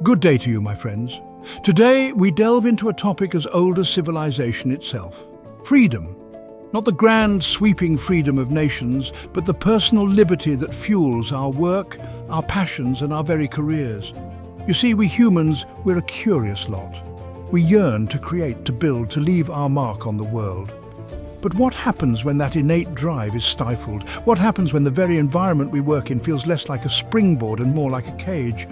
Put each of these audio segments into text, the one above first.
Good day to you, my friends. Today, we delve into a topic as old as civilization itself. Freedom. Not the grand, sweeping freedom of nations, but the personal liberty that fuels our work, our passions, and our very careers. You see, we humans, we're a curious lot. We yearn to create, to build, to leave our mark on the world. But what happens when that innate drive is stifled? What happens when the very environment we work in feels less like a springboard and more like a cage?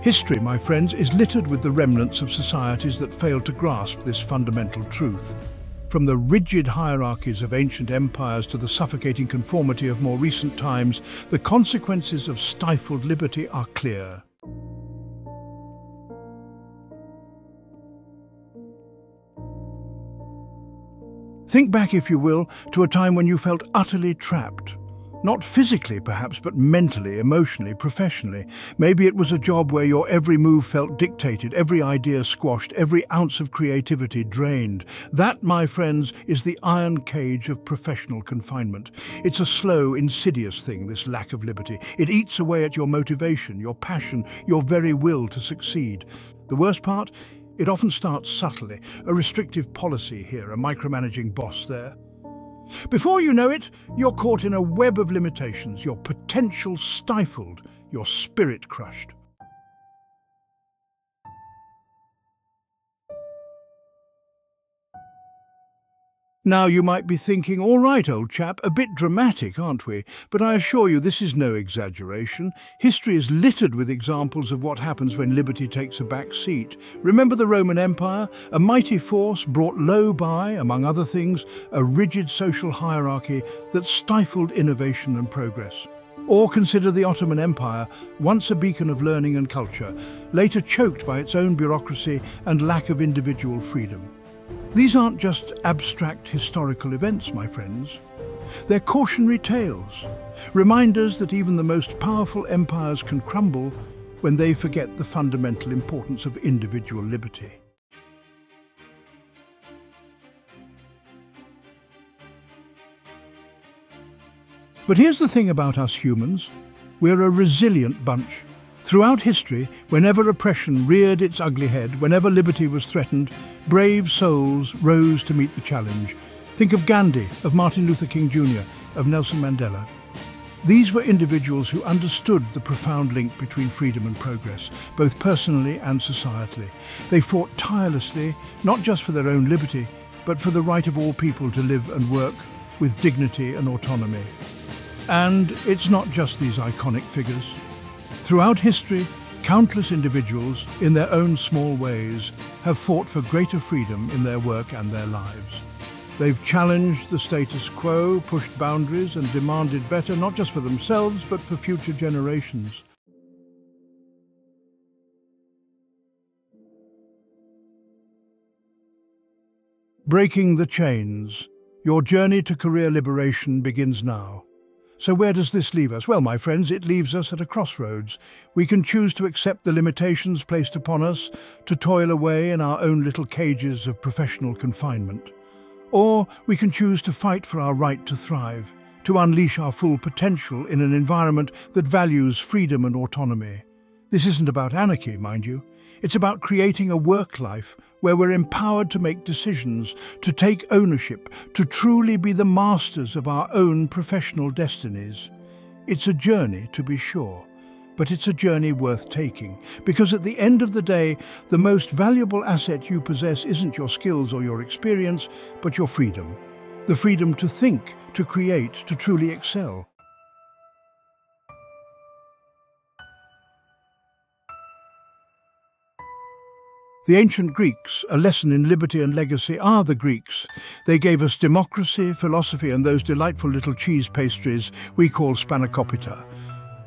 History, my friends, is littered with the remnants of societies that failed to grasp this fundamental truth. From the rigid hierarchies of ancient empires to the suffocating conformity of more recent times, the consequences of stifled liberty are clear. Think back, if you will, to a time when you felt utterly trapped. Not physically, perhaps, but mentally, emotionally, professionally. Maybe it was a job where your every move felt dictated, every idea squashed, every ounce of creativity drained. That, my friends, is the iron cage of professional confinement. It's a slow, insidious thing, this lack of liberty. It eats away at your motivation, your passion, your very will to succeed. The worst part? It often starts subtly. A restrictive policy here, a micromanaging boss there. Before you know it, you're caught in a web of limitations, your potential stifled, your spirit crushed. Now you might be thinking, all right, old chap, a bit dramatic, aren't we? But I assure you this is no exaggeration. History is littered with examples of what happens when liberty takes a back seat. Remember the Roman Empire? A mighty force brought low by, among other things, a rigid social hierarchy that stifled innovation and progress. Or consider the Ottoman Empire, once a beacon of learning and culture, later choked by its own bureaucracy and lack of individual freedom. These aren't just abstract historical events, my friends. They're cautionary tales, reminders that even the most powerful empires can crumble when they forget the fundamental importance of individual liberty. But here's the thing about us humans. We're a resilient bunch. Throughout history, whenever oppression reared its ugly head, whenever liberty was threatened, brave souls rose to meet the challenge. Think of Gandhi, of Martin Luther King Jr., of Nelson Mandela. These were individuals who understood the profound link between freedom and progress, both personally and societally. They fought tirelessly, not just for their own liberty, but for the right of all people to live and work with dignity and autonomy. And it's not just these iconic figures. Throughout history, countless individuals, in their own small ways, have fought for greater freedom in their work and their lives. They've challenged the status quo, pushed boundaries, and demanded better, not just for themselves, but for future generations. Breaking the chains. Your journey to career liberation begins now. So where does this leave us? Well, my friends, it leaves us at a crossroads. We can choose to accept the limitations placed upon us, to toil away in our own little cages of professional confinement. Or we can choose to fight for our right to thrive, to unleash our full potential in an environment that values freedom and autonomy. This isn't about anarchy, mind you. It's about creating a work life where we're empowered to make decisions, to take ownership, to truly be the masters of our own professional destinies. It's a journey, to be sure, but it's a journey worth taking, because at the end of the day, the most valuable asset you possess isn't your skills or your experience, but your freedom. The freedom to think, to create, to truly excel. The ancient Greeks, a lesson in liberty and legacy, are the Greeks. They gave us democracy, philosophy, and those delightful little cheese pastries we call spanakopita.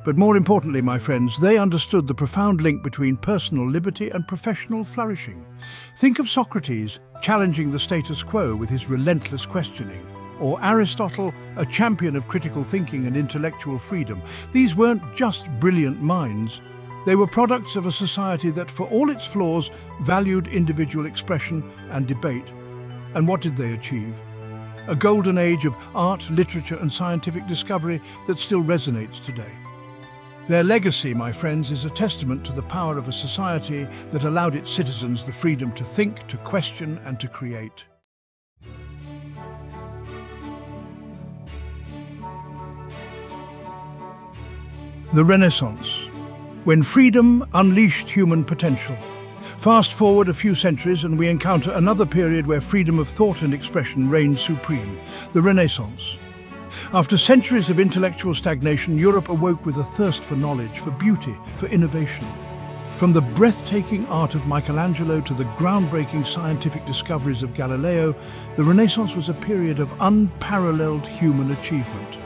But more importantly, my friends, they understood the profound link between personal liberty and professional flourishing. Think of Socrates challenging the status quo with his relentless questioning, or Aristotle, a champion of critical thinking and intellectual freedom. These weren't just brilliant minds. They were products of a society that, for all its flaws, valued individual expression and debate. And what did they achieve? A golden age of art, literature, and scientific discovery that still resonates today. Their legacy, my friends, is a testament to the power of a society that allowed its citizens the freedom to think, to question, and to create. The Renaissance, when freedom unleashed human potential. Fast forward a few centuries and we encounter another period where freedom of thought and expression reigned supreme, the Renaissance. After centuries of intellectual stagnation, Europe awoke with a thirst for knowledge, for beauty, for innovation. From the breathtaking art of Michelangelo to the groundbreaking scientific discoveries of Galileo, the Renaissance was a period of unparalleled human achievement.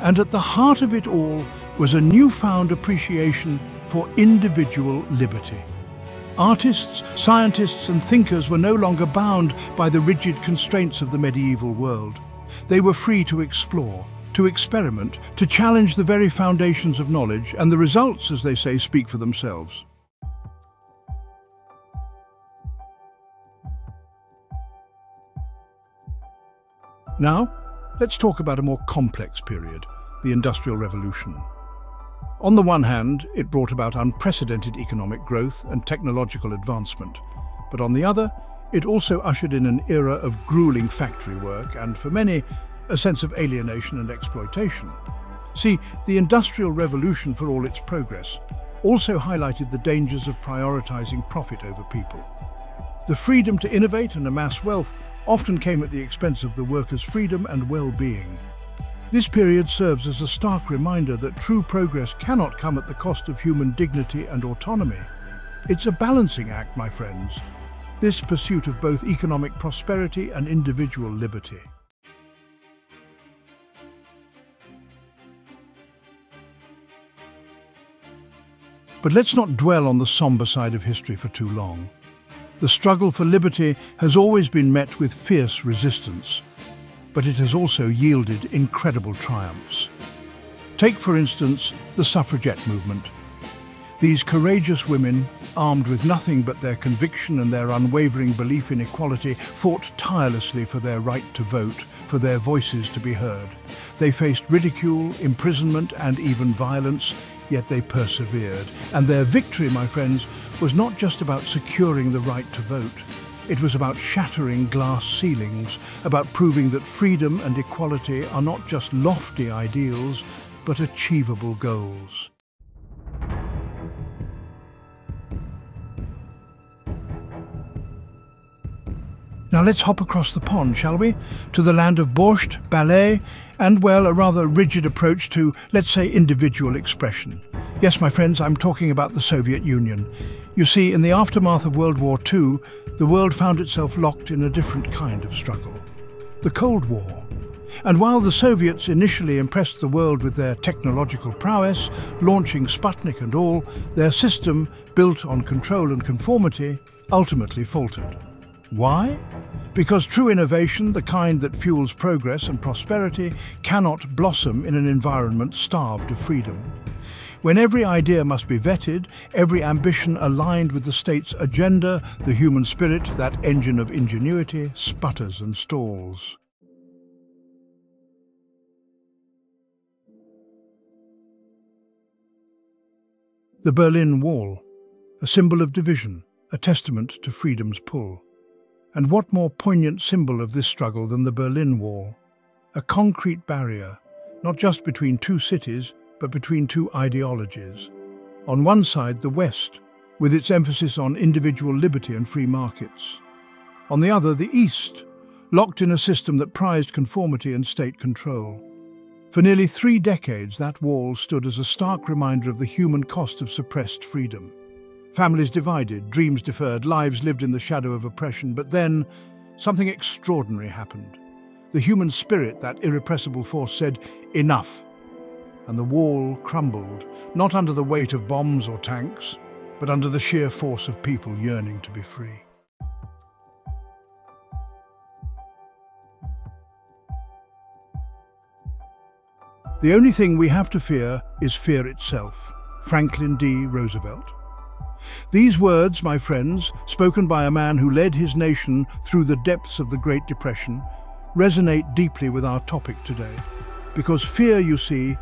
And at the heart of it all was a newfound appreciation for individual liberty. Artists, scientists, and thinkers were no longer bound by the rigid constraints of the medieval world. They were free to explore, to experiment, to challenge the very foundations of knowledge, and the results, as they say, speak for themselves. Now, let's talk about a more complex period, the Industrial Revolution. On the one hand, it brought about unprecedented economic growth and technological advancement, but on the other, it also ushered in an era of grueling factory work and, for many, a sense of alienation and exploitation. See, the Industrial Revolution, for all its progress, also highlighted the dangers of prioritizing profit over people. The freedom to innovate and amass wealth often came at the expense of the workers' freedom and well-being. This period serves as a stark reminder that true progress cannot come at the cost of human dignity and autonomy. It's a balancing act, my friends. This pursuit of both economic prosperity and individual liberty. But let's not dwell on the somber side of history for too long. The struggle for liberty has always been met with fierce resistance, but it has also yielded incredible triumphs. Take, for instance, the suffragette movement. These courageous women, armed with nothing but their conviction and their unwavering belief in equality, fought tirelessly for their right to vote, for their voices to be heard. They faced ridicule, imprisonment, and even violence, yet they persevered. And their victory, my friends, was not just about securing the right to vote. It was about shattering glass ceilings, about proving that freedom and equality are not just lofty ideals, but achievable goals. Now let's hop across the pond, shall we? To the land of borscht, ballet, and, well, a rather rigid approach to, let's say, individual expression. Yes, my friends, I'm talking about the Soviet Union. You see, in the aftermath of World War II, the world found itself locked in a different kind of struggle, the Cold War. And while the Soviets initially impressed the world with their technological prowess, launching Sputnik and all, their system, built on control and conformity, ultimately faltered. Why? Because true innovation, the kind that fuels progress and prosperity, cannot blossom in an environment starved of freedom. When every idea must be vetted, every ambition aligned with the state's agenda, the human spirit, that engine of ingenuity, sputters and stalls. The Berlin Wall, a symbol of division, a testament to freedom's pull. And what more poignant symbol of this struggle than the Berlin Wall? A concrete barrier, not just between two cities, but between two ideologies. On one side, the West, with its emphasis on individual liberty and free markets. On the other, the East, locked in a system that prized conformity and state control. For nearly 3 decades, that wall stood as a stark reminder of the human cost of suppressed freedom. Families divided, dreams deferred, lives lived in the shadow of oppression. But then, something extraordinary happened. The human spirit, that irrepressible force, said, "Enough!" And the wall crumbled, not under the weight of bombs or tanks, but under the sheer force of people yearning to be free. The only thing we have to fear is fear itself. Franklin D. Roosevelt. These words, my friends, spoken by a man who led his nation through the depths of the Great Depression, resonate deeply with our topic today. Because fear, you see,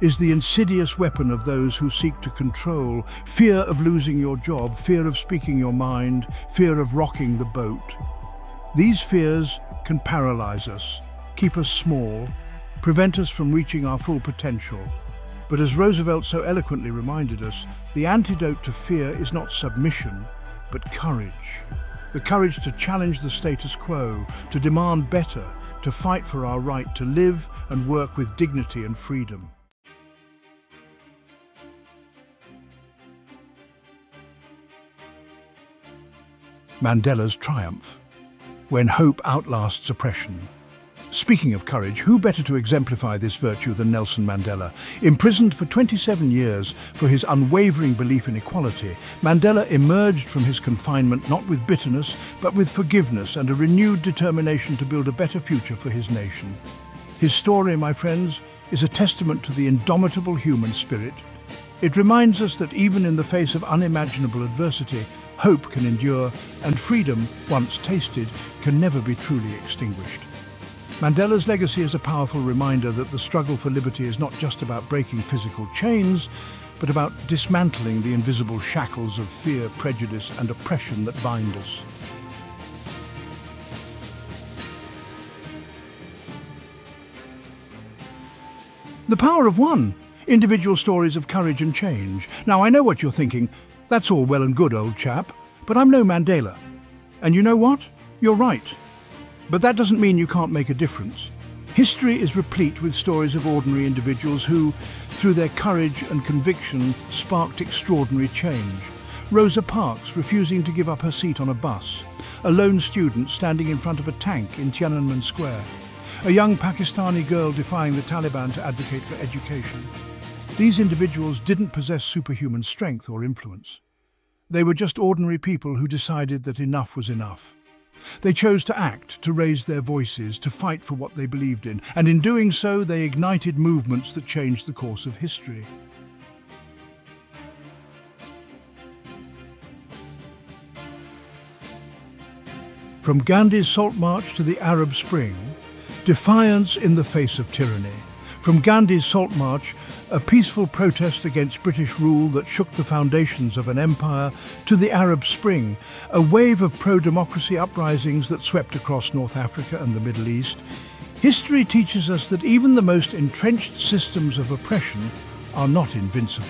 is the insidious weapon of those who seek to control, fear of losing your job, fear of speaking your mind, fear of rocking the boat. These fears can paralyze us, keep us small, prevent us from reaching our full potential. But as Roosevelt so eloquently reminded us, the antidote to fear is not submission, but courage. The courage to challenge the status quo, to demand better, to fight for our right to live and work with dignity and freedom. Mandela's triumph, when hope outlasts oppression. Speaking of courage, who better to exemplify this virtue than Nelson Mandela? Imprisoned for 27 years for his unwavering belief in equality, Mandela emerged from his confinement not with bitterness, but with forgiveness and a renewed determination to build a better future for his nation. His story, my friends, is a testament to the indomitable human spirit. It reminds us that even in the face of unimaginable adversity, hope can endure, and freedom, once tasted, can never be truly extinguished. Mandela's legacy is a powerful reminder that the struggle for liberty is not just about breaking physical chains, but about dismantling the invisible shackles of fear, prejudice, and oppression that bind us. The power of one, individual stories of courage and change. Now, I know what you're thinking. That's all well and good, old chap, but I'm no Mandela. And you know what? You're right. But that doesn't mean you can't make a difference. History is replete with stories of ordinary individuals who, through their courage and conviction, sparked extraordinary change. Rosa Parks refusing to give up her seat on a bus. A lone student standing in front of a tank in Tiananmen Square. A young Pakistani girl defying the Taliban to advocate for education. These individuals didn't possess superhuman strength or influence. They were just ordinary people who decided that enough was enough. They chose to act, to raise their voices, to fight for what they believed in, and in doing so, they ignited movements that changed the course of history. From Gandhi's Salt March to the Arab Spring, defiance in the face of tyranny. From Gandhi's Salt March, a peaceful protest against British rule that shook the foundations of an empire, to the Arab Spring, a wave of pro-democracy uprisings that swept across North Africa and the Middle East, history teaches us that even the most entrenched systems of oppression are not invincible.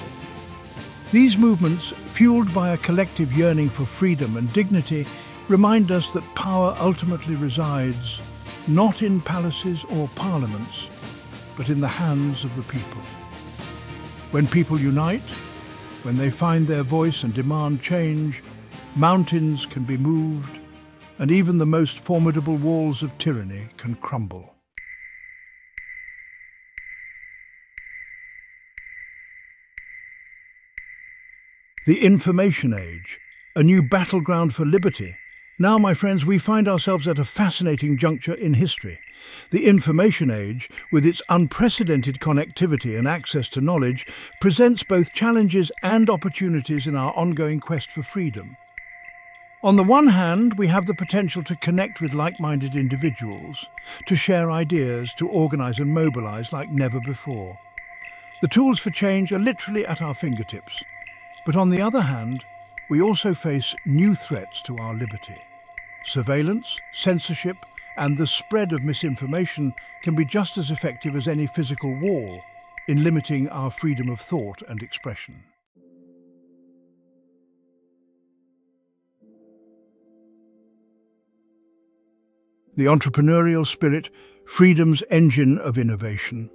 These movements, fueled by a collective yearning for freedom and dignity, remind us that power ultimately resides not in palaces or parliaments, but in the hands of the people. When people unite, when they find their voice and demand change, mountains can be moved, and even the most formidable walls of tyranny can crumble. The information age, a new battleground for liberty. Now, my friends, we find ourselves at a fascinating juncture in history. The information age, with its unprecedented connectivity and access to knowledge, presents both challenges and opportunities in our ongoing quest for freedom. On the one hand, we have the potential to connect with like-minded individuals, to share ideas, to organize and mobilize like never before. The tools for change are literally at our fingertips. But on the other hand, we also face new threats to our liberty. Surveillance, censorship, and the spread of misinformation can be just as effective as any physical wall in limiting our freedom of thought and expression. The entrepreneurial spirit, freedom's engine of innovation.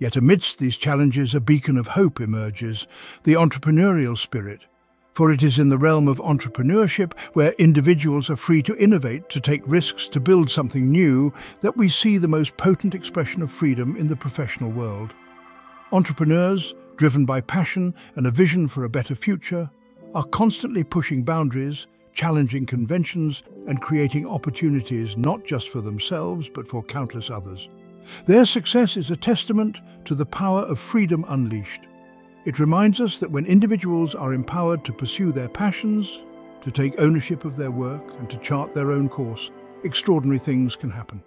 Yet amidst these challenges, a beacon of hope emerges, the entrepreneurial spirit. For it is in the realm of entrepreneurship where individuals are free to innovate, to take risks, to build something new, that we see the most potent expression of freedom in the professional world. Entrepreneurs, driven by passion and a vision for a better future, are constantly pushing boundaries, challenging conventions, and creating opportunities not just for themselves but for countless others. Their success is a testament to the power of freedom unleashed. It reminds us that when individuals are empowered to pursue their passions, to take ownership of their work, and to chart their own course, extraordinary things can happen.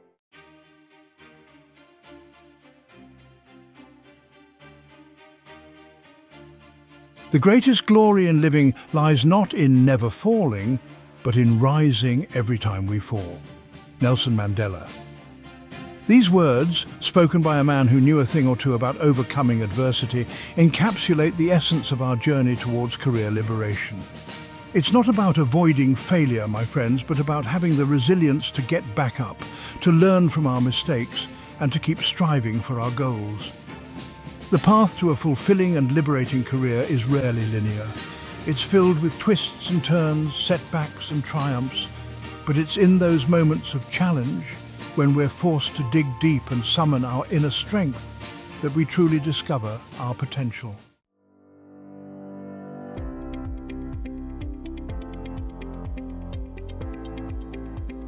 The greatest glory in living lies not in never falling, but in rising every time we fall. Nelson Mandela. These words, spoken by a man who knew a thing or two about overcoming adversity, encapsulate the essence of our journey towards career liberation. It's not about avoiding failure, my friends, but about having the resilience to get back up, to learn from our mistakes, and to keep striving for our goals. The path to a fulfilling and liberating career is rarely linear. It's filled with twists and turns, setbacks and triumphs, but it's in those moments of challenge, when we're forced to dig deep and summon our inner strength, that we truly discover our potential.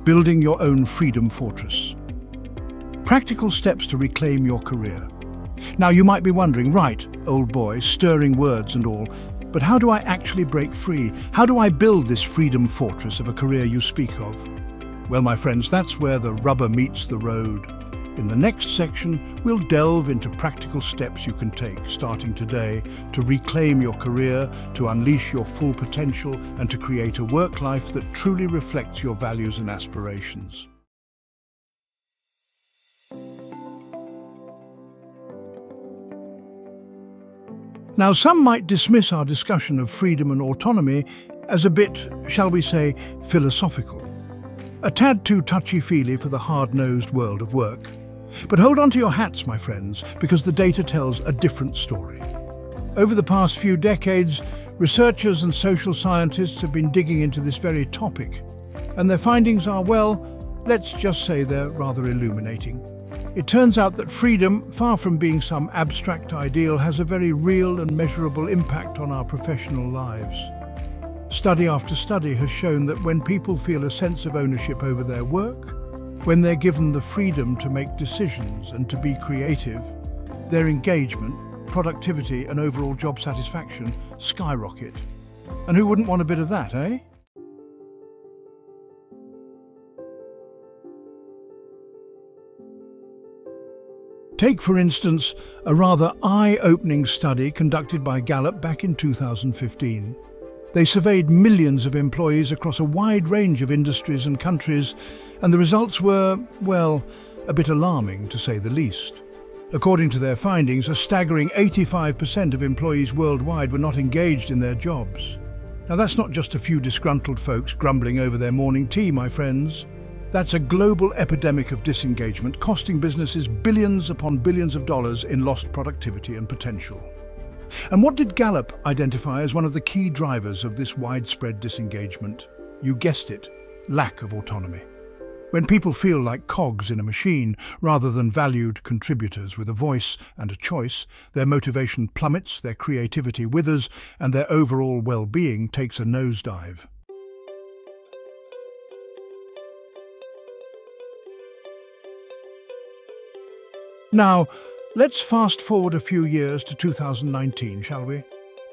Building your own freedom fortress. Practical steps to reclaim your career. Now you might be wondering, right, old boy, stirring words and all, but how do I actually break free? How do I build this freedom fortress of a career you speak of? Well, my friends, that's where the rubber meets the road. In the next section, we'll delve into practical steps you can take, starting today, to reclaim your career, to unleash your full potential, and to create a work life that truly reflects your values and aspirations. Now, some might dismiss our discussion of freedom and autonomy as a bit, shall we say, philosophical. A tad too touchy-feely for the hard-nosed world of work. But hold on to your hats, my friends, because the data tells a different story. Over the past few decades, researchers and social scientists have been digging into this very topic, and their findings are, well, let's just say they're rather illuminating. It turns out that freedom, far from being some abstract ideal, has a very real and measurable impact on our professional lives. Study after study has shown that when people feel a sense of ownership over their work, when they're given the freedom to make decisions and to be creative, their engagement, productivity, and overall job satisfaction skyrocket. And who wouldn't want a bit of that, eh? Take, for instance, a rather eye-opening study conducted by Gallup back in 2015. They surveyed millions of employees across a wide range of industries and countries, and the results were, well, a bit alarming, to say the least. According to their findings, a staggering 85% of employees worldwide were not engaged in their jobs. Now, that's not just a few disgruntled folks grumbling over their morning tea, my friends. That's a global epidemic of disengagement, costing businesses billions upon billions of dollars in lost productivity and potential. And what did Gallup identify as one of the key drivers of this widespread disengagement? You guessed it, lack of autonomy. When people feel like cogs in a machine rather than valued contributors with a voice and a choice, their motivation plummets, their creativity withers, and their overall well-being takes a nosedive. Now, let's fast forward a few years to 2019, shall we?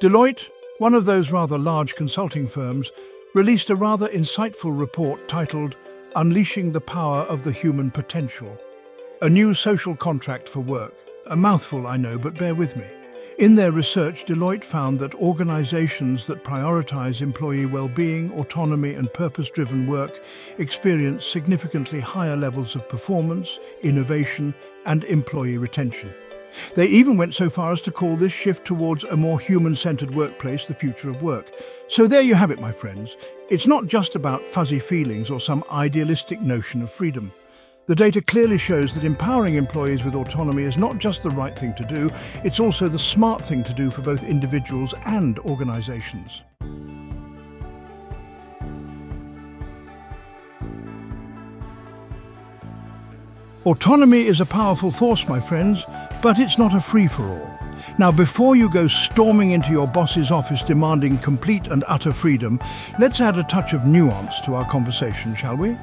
Deloitte, one of those rather large consulting firms, released a rather insightful report titled "Unleashing the Power of the Human Potential: A New Social Contract for Work." A mouthful, I know, but bear with me. In their research, Deloitte found that organizations that prioritize employee well-being, autonomy, and purpose-driven work experience significantly higher levels of performance, innovation, and employee retention. They even went so far as to call this shift towards a more human-centered workplace the future of work. So there you have it, my friends. It's not just about fuzzy feelings or some idealistic notion of freedom. The data clearly shows that empowering employees with autonomy is not just the right thing to do, it's also the smart thing to do for both individuals and organizations. Autonomy is a powerful force, my friends, but it's not a free-for-all. Now, before you go storming into your boss's office demanding complete and utter freedom, let's add a touch of nuance to our conversation, shall we?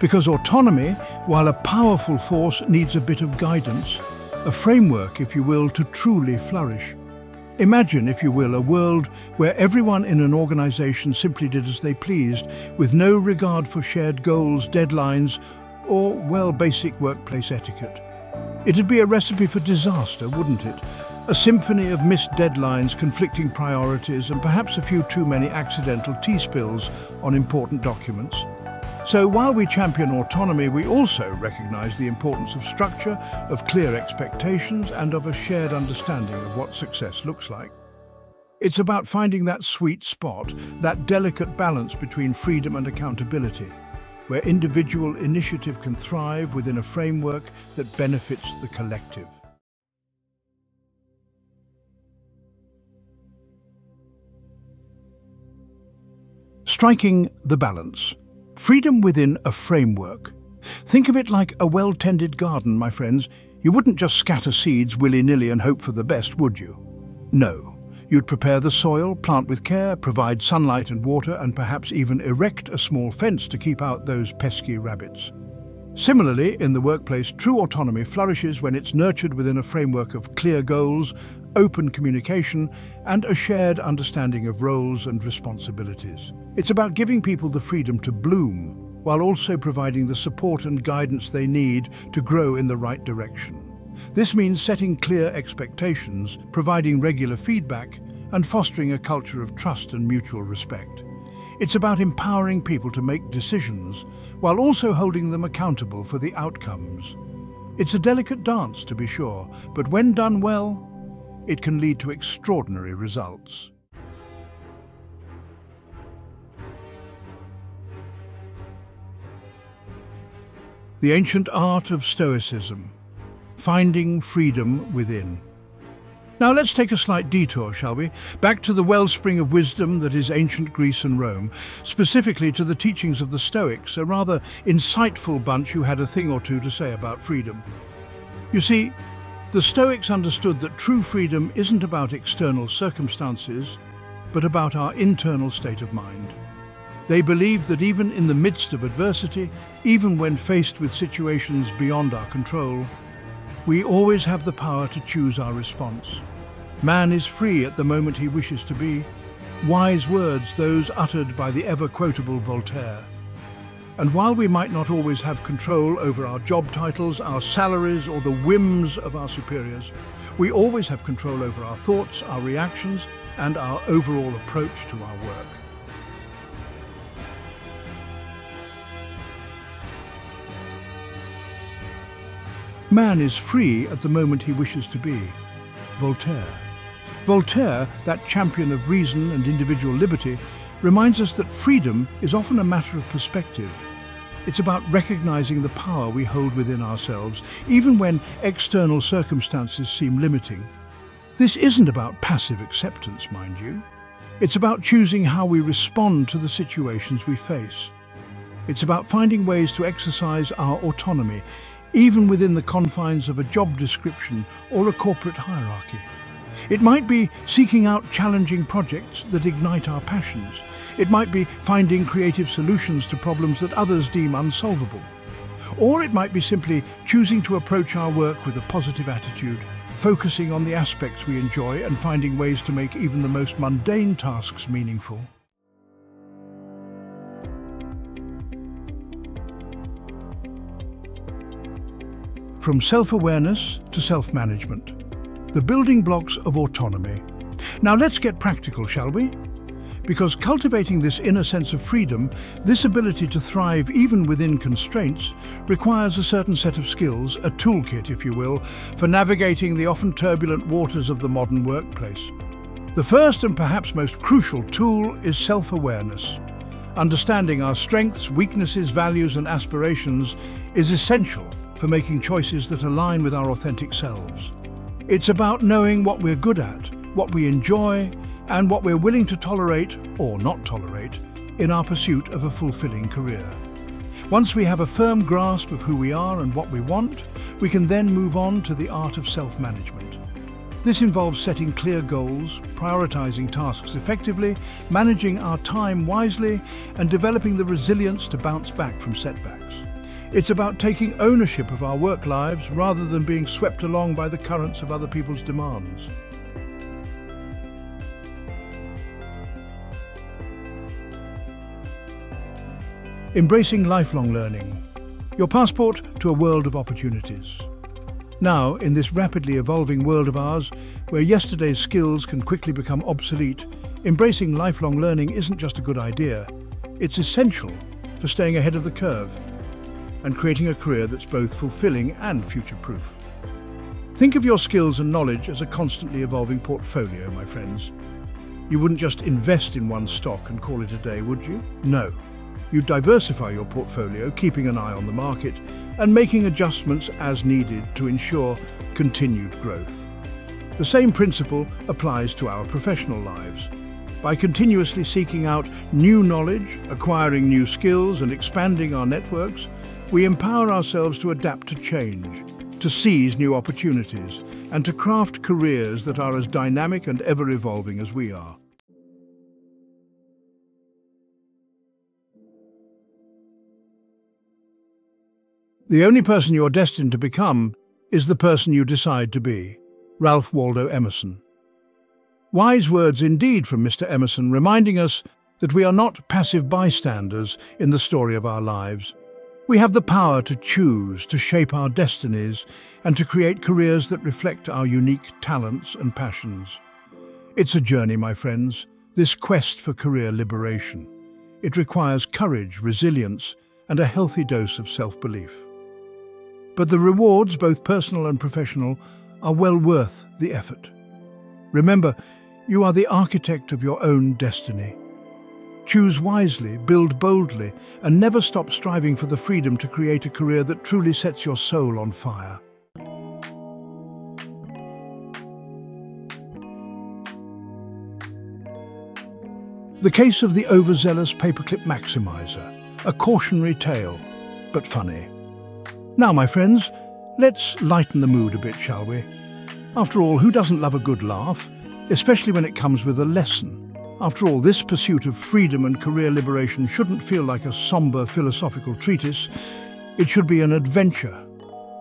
Because autonomy, while a powerful force, needs a bit of guidance, a framework, if you will, to truly flourish. Imagine, if you will, a world where everyone in an organization simply did as they pleased, with no regard for shared goals, deadlines, or, well, basic workplace etiquette. It'd be a recipe for disaster, wouldn't it? A symphony of missed deadlines, conflicting priorities, and perhaps a few too many accidental tea spills on important documents. So while we champion autonomy, we also recognize the importance of structure, of clear expectations, and of a shared understanding of what success looks like. It's about finding that sweet spot, that delicate balance between freedom and accountability, where individual initiative can thrive within a framework that benefits the collective. Striking the balance. Freedom within a framework. Think of it like a well-tended garden, my friends. You wouldn't just scatter seeds willy-nilly and hope for the best, would you? No. You'd prepare the soil, plant with care, provide sunlight and water, and perhaps even erect a small fence to keep out those pesky rabbits. Similarly, in the workplace, true autonomy flourishes when it's nurtured within a framework of clear goals, open communication, and a shared understanding of roles and responsibilities. It's about giving people the freedom to bloom, while also providing the support and guidance they need to grow in the right direction. This means setting clear expectations, providing regular feedback, and fostering a culture of trust and mutual respect. It's about empowering people to make decisions, while also holding them accountable for the outcomes. It's a delicate dance, to be sure, but when done well, it can lead to extraordinary results. The ancient art of Stoicism, finding freedom within. Now let's take a slight detour, shall we? Back to the wellspring of wisdom that is ancient Greece and Rome, specifically to the teachings of the Stoics, a rather insightful bunch who had a thing or two to say about freedom. You see, the Stoics understood that true freedom isn't about external circumstances, but about our internal state of mind. They believed that even in the midst of adversity, even when faced with situations beyond our control, we always have the power to choose our response. Man is free at the moment he wishes to be. Wise words, those uttered by the ever-quotable Voltaire. And while we might not always have control over our job titles, our salaries, or the whims of our superiors, we always have control over our thoughts, our reactions, and our overall approach to our work. Man is free at the moment he wishes to be. Voltaire. Voltaire, that champion of reason and individual liberty, reminds us that freedom is often a matter of perspective. It's about recognizing the power we hold within ourselves, even when external circumstances seem limiting. This isn't about passive acceptance, mind you. It's about choosing how we respond to the situations we face. It's about finding ways to exercise our autonomy, even within the confines of a job description or a corporate hierarchy. It might be seeking out challenging projects that ignite our passions. It might be finding creative solutions to problems that others deem unsolvable. Or it might be simply choosing to approach our work with a positive attitude, focusing on the aspects we enjoy and finding ways to make even the most mundane tasks meaningful. From self-awareness to self-management, the building blocks of autonomy. Now let's get practical, shall we? Because cultivating this inner sense of freedom, this ability to thrive even within constraints, requires a certain set of skills, a toolkit, if you will, for navigating the often turbulent waters of the modern workplace. The first and perhaps most crucial tool is self-awareness. Understanding our strengths, weaknesses, values, and aspirations is essential for making choices that align with our authentic selves. It's about knowing what we're good at, what we enjoy, and what we're willing to tolerate or not tolerate in our pursuit of a fulfilling career. Once we have a firm grasp of who we are and what we want, we can then move on to the art of self-management. This involves setting clear goals, prioritizing tasks effectively, managing our time wisely, and developing the resilience to bounce back from setbacks. It's about taking ownership of our work lives rather than being swept along by the currents of other people's demands. Embracing lifelong learning, your passport to a world of opportunities. Now, in this rapidly evolving world of ours, where yesterday's skills can quickly become obsolete, embracing lifelong learning isn't just a good idea. It's essential for staying ahead of the curve and creating a career that's both fulfilling and future-proof. Think of your skills and knowledge as a constantly evolving portfolio, my friends. You wouldn't just invest in one stock and call it a day, would you? No. You diversify your portfolio, keeping an eye on the market and making adjustments as needed to ensure continued growth. The same principle applies to our professional lives. By continuously seeking out new knowledge, acquiring new skills, and expanding our networks, we empower ourselves to adapt to change, to seize new opportunities, and to craft careers that are as dynamic and ever-evolving as we are. The only person you're destined to become is the person you decide to be. Ralph Waldo Emerson. Wise words indeed from Mr. Emerson, reminding us that we are not passive bystanders in the story of our lives. We have the power to choose, to shape our destinies, and to create careers that reflect our unique talents and passions. It's a journey, my friends, this quest for career liberation. It requires courage, resilience, and a healthy dose of self-belief. But the rewards, both personal and professional, are well worth the effort. Remember, you are the architect of your own destiny. Choose wisely, build boldly, and never stop striving for the freedom to create a career that truly sets your soul on fire. The case of the overzealous paperclip maximizer, a cautionary tale, but funny. Now, my friends, let's lighten the mood a bit, shall we? After all, who doesn't love a good laugh, especially when it comes with a lesson? After all, this pursuit of freedom and career liberation shouldn't feel like a somber philosophical treatise. It should be an adventure,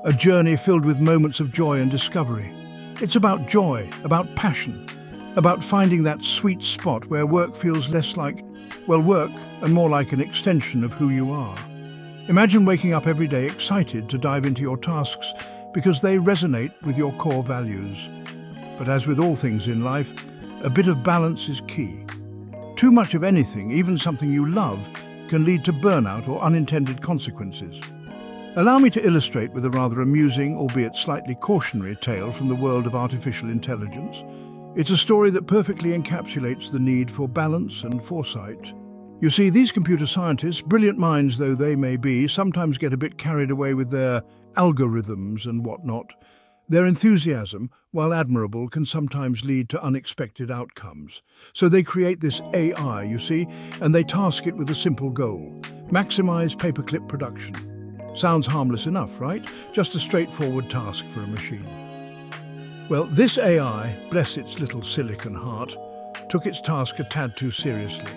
a journey filled with moments of joy and discovery. It's about joy, about passion, about finding that sweet spot where work feels less like, well, work and more like an extension of who you are. Imagine waking up every day excited to dive into your tasks because they resonate with your core values. But as with all things in life, a bit of balance is key. Too much of anything, even something you love, can lead to burnout or unintended consequences. Allow me to illustrate with a rather amusing, albeit slightly cautionary, tale from the world of artificial intelligence. It's a story that perfectly encapsulates the need for balance and foresight. You see, these computer scientists, brilliant minds though they may be, sometimes get a bit carried away with their algorithms and whatnot. Their enthusiasm, while admirable, can sometimes lead to unexpected outcomes. So they create this AI, you see, and they task it with a simple goal: maximize paperclip production. Sounds harmless enough, right? Just a straightforward task for a machine. Well, this AI, bless its little silicon heart, took its task a tad too seriously.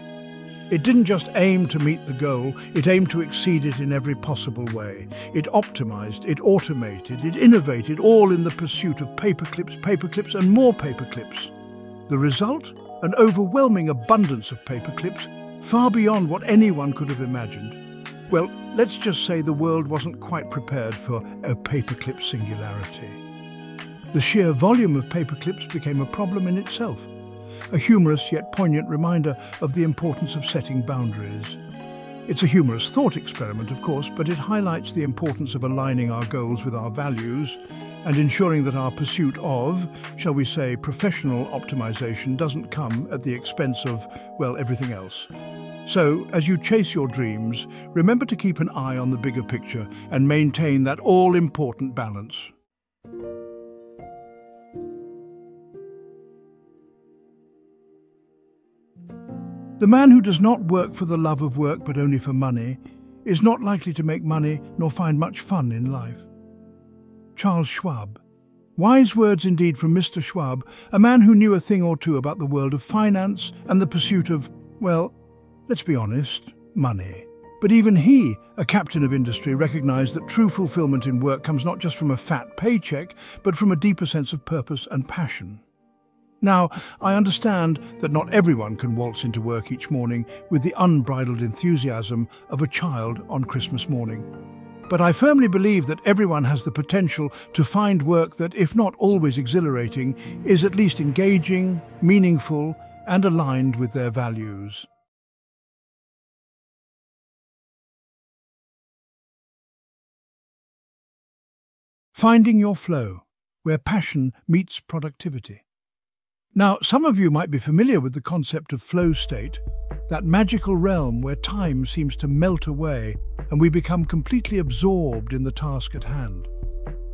It didn't just aim to meet the goal, it aimed to exceed it in every possible way. It optimized, it automated, it innovated, all in the pursuit of paperclips, paperclips and more paperclips. The result? An overwhelming abundance of paperclips, far beyond what anyone could have imagined. Well, let's just say the world wasn't quite prepared for a paperclip singularity. The sheer volume of paperclips became a problem in itself. A humorous yet poignant reminder of the importance of setting boundaries. It's a humorous thought experiment, of course, but it highlights the importance of aligning our goals with our values and ensuring that our pursuit of, shall we say, professional optimization doesn't come at the expense of, well, everything else. So, as you chase your dreams, remember to keep an eye on the bigger picture and maintain that all-important balance. The man who does not work for the love of work but only for money is not likely to make money nor find much fun in life. Charles Schwab. Wise words indeed from Mr. Schwab, a man who knew a thing or two about the world of finance and the pursuit of, well, let's be honest, money. But even he, a captain of industry, recognized that true fulfillment in work comes not just from a fat paycheck, but from a deeper sense of purpose and passion. Now, I understand that not everyone can waltz into work each morning with the unbridled enthusiasm of a child on Christmas morning. But I firmly believe that everyone has the potential to find work that, if not always exhilarating, is at least engaging, meaningful, and aligned with their values. Finding your flow, where passion meets productivity. Now, some of you might be familiar with the concept of flow state, that magical realm where time seems to melt away and we become completely absorbed in the task at hand.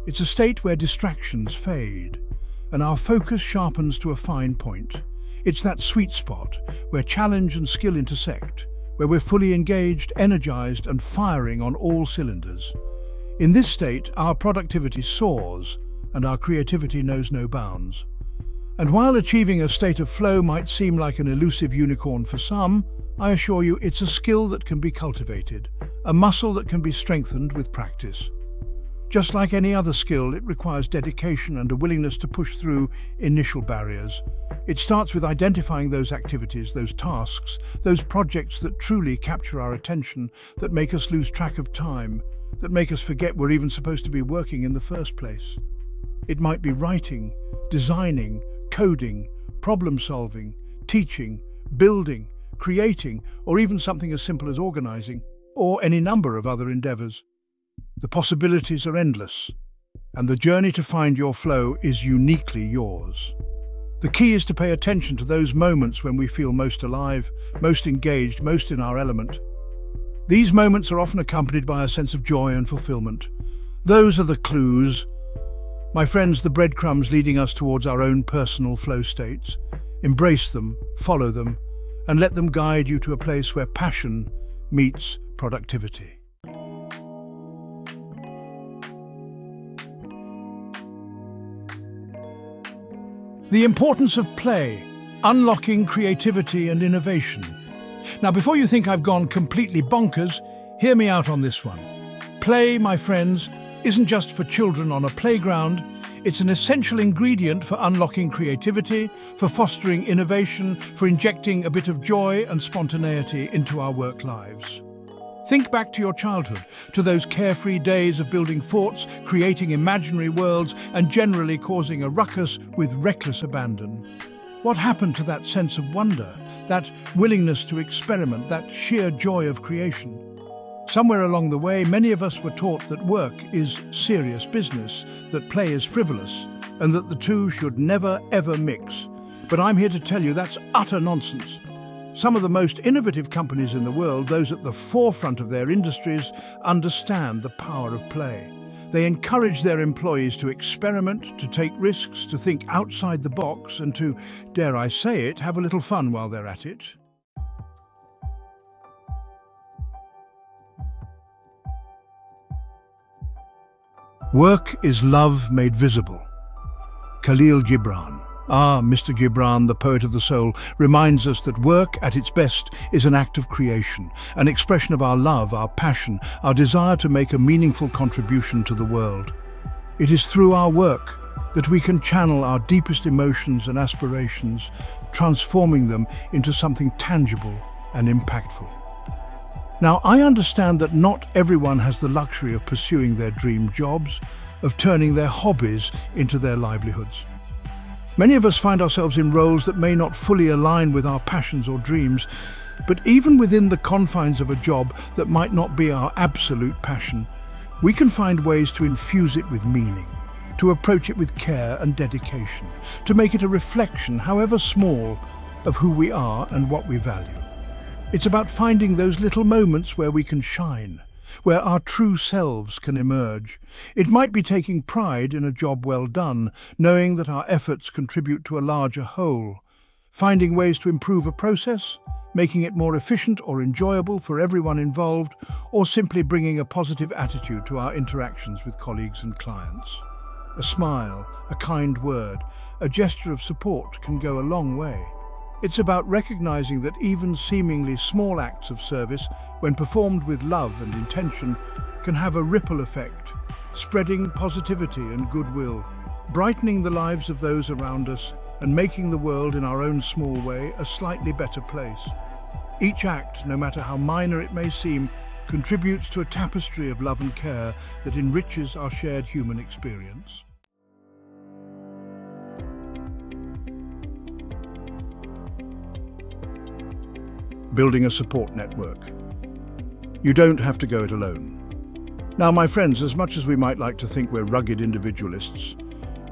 It's a state where distractions fade and our focus sharpens to a fine point. It's that sweet spot where challenge and skill intersect, where we're fully engaged, energized, and firing on all cylinders. In this state, our productivity soars and our creativity knows no bounds. And while achieving a state of flow might seem like an elusive unicorn for some, I assure you it's a skill that can be cultivated, a muscle that can be strengthened with practice. Just like any other skill, it requires dedication and a willingness to push through initial barriers. It starts with identifying those activities, those tasks, those projects that truly capture our attention, that make us lose track of time, that make us forget we're even supposed to be working in the first place. It might be writing, designing, coding, problem-solving, teaching, building, creating, or even something as simple as organizing, or any number of other endeavors. The possibilities are endless, and the journey to find your flow is uniquely yours. The key is to pay attention to those moments when we feel most alive, most engaged, most in our element. These moments are often accompanied by a sense of joy and fulfillment. Those are the clues, my friends, the breadcrumbs leading us towards our own personal flow states. Embrace them, follow them, and let them guide you to a place where passion meets productivity. The importance of play, unlocking creativity and innovation. Now, before you think I've gone completely bonkers, hear me out on this one. Play, my friends, isn't just for children on a playground, it's an essential ingredient for unlocking creativity, for fostering innovation, for injecting a bit of joy and spontaneity into our work lives. Think back to your childhood, to those carefree days of building forts, creating imaginary worlds, and generally causing a ruckus with reckless abandon. What happened to that sense of wonder, that willingness to experiment, that sheer joy of creation? Somewhere along the way, many of us were taught that work is serious business, that play is frivolous, and that the two should never, ever mix. But I'm here to tell you that's utter nonsense. Some of the most innovative companies in the world, those at the forefront of their industries, understand the power of play. They encourage their employees to experiment, to take risks, to think outside the box, and to, dare I say it, have a little fun while they're at it. Work is love made visible. Khalil Gibran. Ah, Mr. Gibran, the poet of the soul, reminds us that work at its best is an act of creation, an expression of our love, our passion, our desire to make a meaningful contribution to the world. It is through our work that we can channel our deepest emotions and aspirations, transforming them into something tangible and impactful. Now, I understand that not everyone has the luxury of pursuing their dream jobs, of turning their hobbies into their livelihoods. Many of us find ourselves in roles that may not fully align with our passions or dreams, but even within the confines of a job that might not be our absolute passion, we can find ways to infuse it with meaning, to approach it with care and dedication, to make it a reflection, however small, of who we are and what we value. It's about finding those little moments where we can shine, where our true selves can emerge. It might be taking pride in a job well done, knowing that our efforts contribute to a larger whole, finding ways to improve a process, making it more efficient or enjoyable for everyone involved, or simply bringing a positive attitude to our interactions with colleagues and clients. A smile, a kind word, a gesture of support can go a long way. It's about recognizing that even seemingly small acts of service, when performed with love and intention, can have a ripple effect, spreading positivity and goodwill, brightening the lives of those around us, and making the world in our own small way a slightly better place. Each act, no matter how minor it may seem, contributes to a tapestry of love and care that enriches our shared human experience. Building a support network. You don't have to go it alone. Now, my friends, as much as we might like to think we're rugged individualists,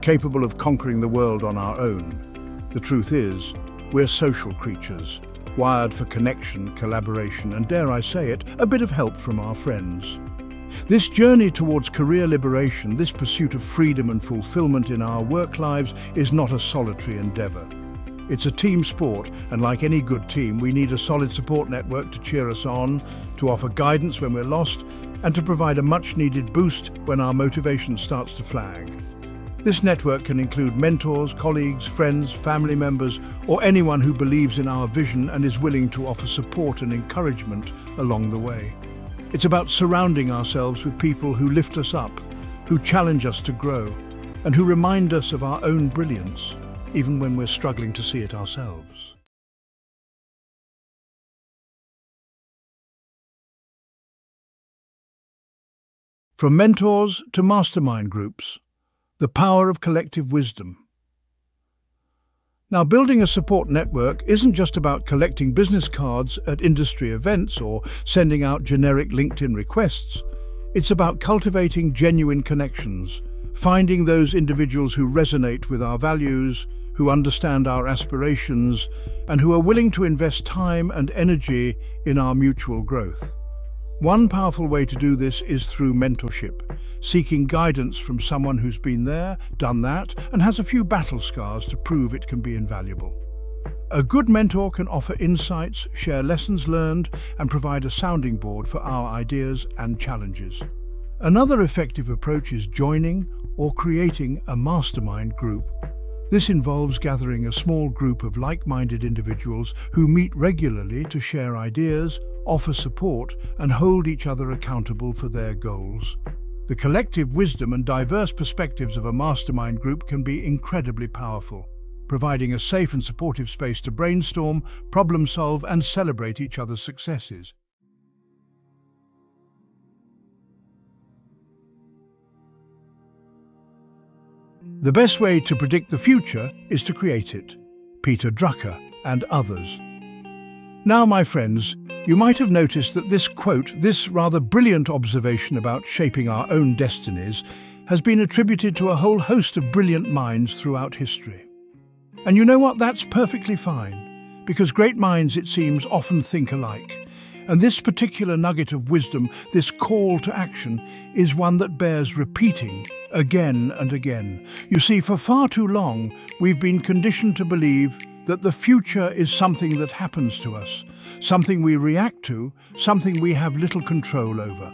capable of conquering the world on our own, the truth is, we're social creatures, wired for connection, collaboration, and dare I say it, a bit of help from our friends. This journey towards career liberation, this pursuit of freedom and fulfillment in our work lives, is not a solitary endeavor. It's a team sport, and like any good team, we need a solid support network to cheer us on, to offer guidance when we're lost, and to provide a much-needed boost when our motivation starts to flag. This network can include mentors, colleagues, friends, family members, or anyone who believes in our vision and is willing to offer support and encouragement along the way. It's about surrounding ourselves with people who lift us up, who challenge us to grow, and who remind us of our own brilliance, even when we're struggling to see it ourselves. From mentors to mastermind groups, the power of collective wisdom. Now, building a support network isn't just about collecting business cards at industry events or sending out generic LinkedIn requests. It's about cultivating genuine connections, finding those individuals who resonate with our values, who understand our aspirations, and who are willing to invest time and energy in our mutual growth. One powerful way to do this is through mentorship, seeking guidance from someone who's been there, done that, and has a few battle scars to prove it can be invaluable. A good mentor can offer insights, share lessons learned, and provide a sounding board for our ideas and challenges. Another effective approach is joining or creating a mastermind group. This involves gathering a small group of like-minded individuals who meet regularly to share ideas, offer support, and hold each other accountable for their goals. The collective wisdom and diverse perspectives of a mastermind group can be incredibly powerful, providing a safe and supportive space to brainstorm, problem solve, and celebrate each other's successes. The best way to predict the future is to create it. Peter Drucker and others. Now, my friends, you might have noticed that this quote, this rather brilliant observation about shaping our own destinies, has been attributed to a whole host of brilliant minds throughout history. And you know what? That's perfectly fine, because great minds, it seems, often think alike. And this particular nugget of wisdom, this call to action, is one that bears repeating again and again. You see, for far too long, we've been conditioned to believe that the future is something that happens to us, something we react to, something we have little control over.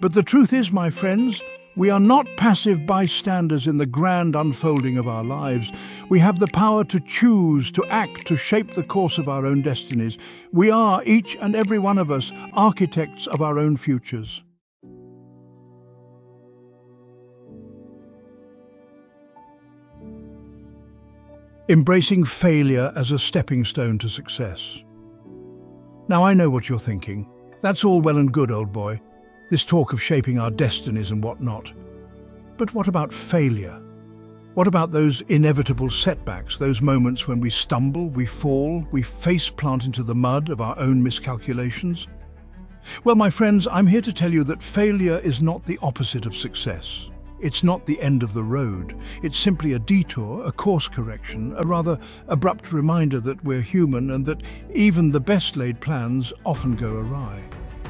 But the truth is, my friends, we are not passive bystanders in the grand unfolding of our lives. We have the power to choose, to act, to shape the course of our own destinies. We are, each and every one of us, architects of our own futures. Embracing failure as a stepping stone to success. Now, I know what you're thinking. That's all well and good, old boy. This talk of shaping our destinies and whatnot. But what about failure? What about those inevitable setbacks, those moments when we stumble, we fall, we face-plant into the mud of our own miscalculations? Well, my friends, I'm here to tell you that failure is not the opposite of success. It's not the end of the road. It's simply a detour, a course correction, a rather abrupt reminder that we're human and that even the best-laid plans often go awry.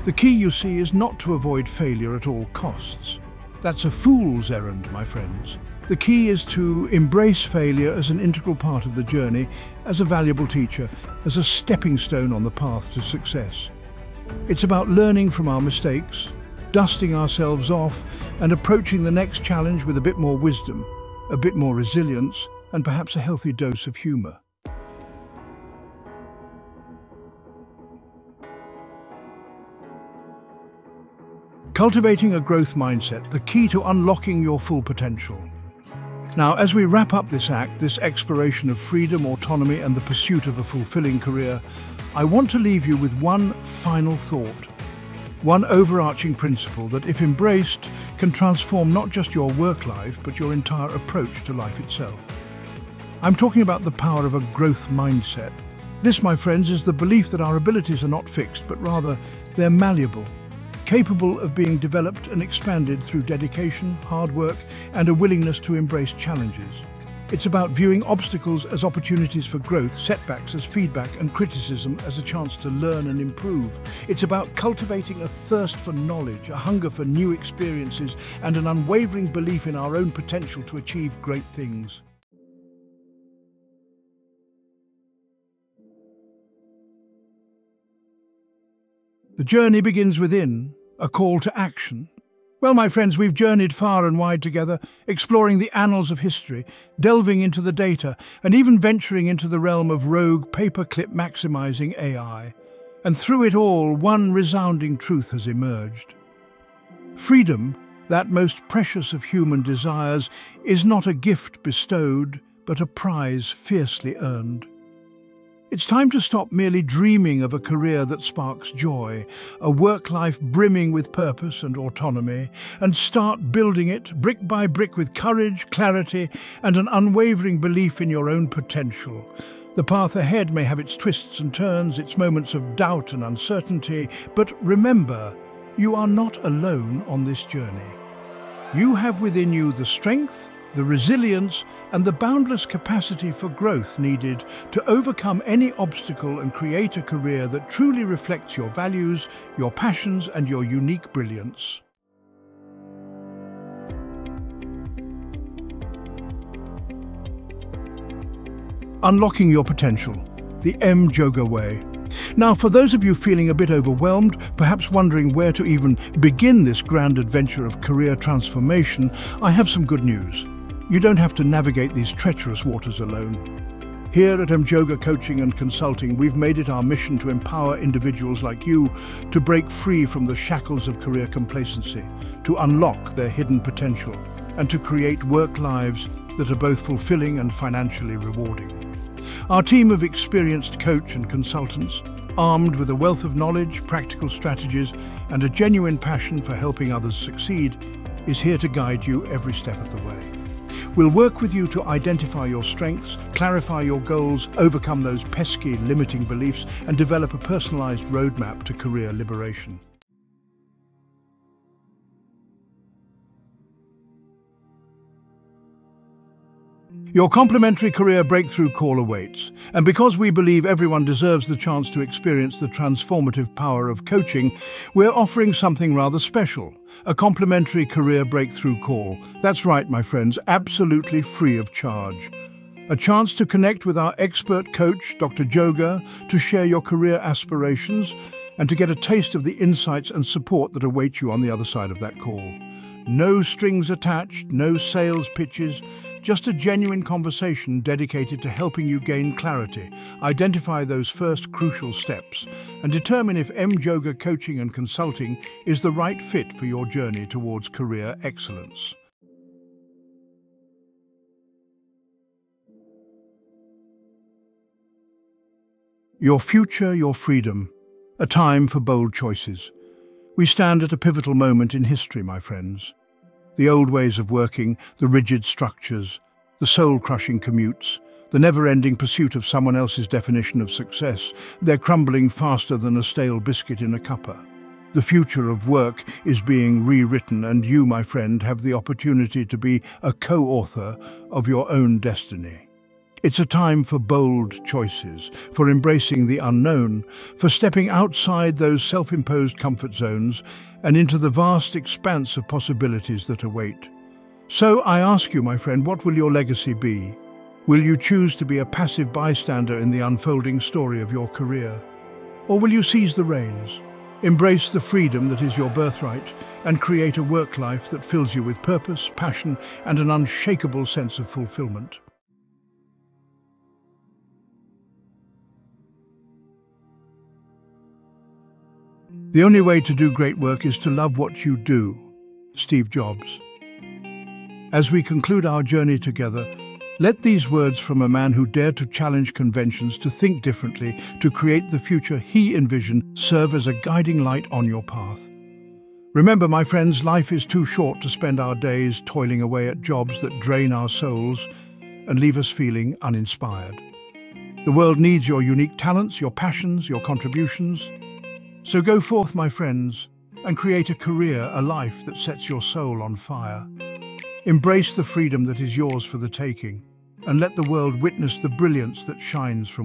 The key, you see, is not to avoid failure at all costs. That's a fool's errand, my friends. The key is to embrace failure as an integral part of the journey, as a valuable teacher, as a stepping stone on the path to success. It's about learning from our mistakes, dusting ourselves off, and approaching the next challenge with a bit more wisdom, a bit more resilience, and perhaps a healthy dose of humor. Cultivating a growth mindset, the key to unlocking your full potential. Now, as we wrap up this act, this exploration of freedom, autonomy, and the pursuit of a fulfilling career, I want to leave you with one final thought. One overarching principle that, if embraced, can transform not just your work life, but your entire approach to life itself. I'm talking about the power of a growth mindset. This, my friends, is the belief that our abilities are not fixed, but rather they're malleable, capable of being developed and expanded through dedication, hard work, and a willingness to embrace challenges. It's about viewing obstacles as opportunities for growth, setbacks as feedback, and criticism as a chance to learn and improve. It's about cultivating a thirst for knowledge, a hunger for new experiences, and an unwavering belief in our own potential to achieve great things. The journey begins within, a call to action. Well, my friends, we've journeyed far and wide together, exploring the annals of history, delving into the data, and even venturing into the realm of rogue, paperclip maximizing AI. And through it all, one resounding truth has emerged. Freedom, that most precious of human desires, is not a gift bestowed, but a prize fiercely earned. It's time to stop merely dreaming of a career that sparks joy, a work-life brimming with purpose and autonomy, and start building it brick by brick with courage, clarity, and an unwavering belief in your own potential. The path ahead may have its twists and turns, its moments of doubt and uncertainty, but remember, you are not alone on this journey. You have within you the strength, the resilience and the boundless capacity for growth needed to overcome any obstacle and create a career that truly reflects your values, your passions, and your unique brilliance. Unlocking your potential, the M Jhoga way. Now, for those of you feeling a bit overwhelmed, perhaps wondering where to even begin this grand adventure of career transformation, I have some good news. You don't have to navigate these treacherous waters alone. Here at M Jhoga Coaching and Consulting, we've made it our mission to empower individuals like you to break free from the shackles of career complacency, to unlock their hidden potential, and to create work lives that are both fulfilling and financially rewarding. Our team of experienced coach and consultants, armed with a wealth of knowledge, practical strategies, and a genuine passion for helping others succeed, is here to guide you every step of the way. We'll work with you to identify your strengths, clarify your goals, overcome those pesky, limiting beliefs, and develop a personalized roadmap to career liberation. Your complimentary career breakthrough call awaits, and because we believe everyone deserves the chance to experience the transformative power of coaching, we're offering something rather special, a complimentary career breakthrough call. That's right, my friends, absolutely free of charge. A chance to connect with our expert coach, Dr. Jhoga, to share your career aspirations and to get a taste of the insights and support that await you on the other side of that call. No strings attached, no sales pitches, just a genuine conversation dedicated to helping you gain clarity, identify those first crucial steps, and determine if M Jhoga Coaching and Consulting is the right fit for your journey towards career excellence. Your future, your freedom. A time for bold choices. We stand at a pivotal moment in history, my friends. The old ways of working, the rigid structures, the soul-crushing commutes, the never-ending pursuit of someone else's definition of success, they're crumbling faster than a stale biscuit in a cuppa. The future of work is being rewritten, and you, my friend, have the opportunity to be a co-author of your own destiny. It's a time for bold choices, for embracing the unknown, for stepping outside those self-imposed comfort zones and into the vast expanse of possibilities that await. So I ask you, my friend, what will your legacy be? Will you choose to be a passive bystander in the unfolding story of your career? Or will you seize the reins, embrace the freedom that is your birthright, and create a work life that fills you with purpose, passion, and an unshakable sense of fulfillment? The only way to do great work is to love what you do. Steve Jobs. As we conclude our journey together, let these words from a man who dared to challenge conventions, to think differently, to create the future he envisioned, serve as a guiding light on your path. Remember, my friends, life is too short to spend our days toiling away at jobs that drain our souls and leave us feeling uninspired. The world needs your unique talents, your passions, your contributions. So go forth, my friends, and create a career, a life that sets your soul on fire. Embrace the freedom that is yours for the taking, and let the world witness the brilliance that shines from within.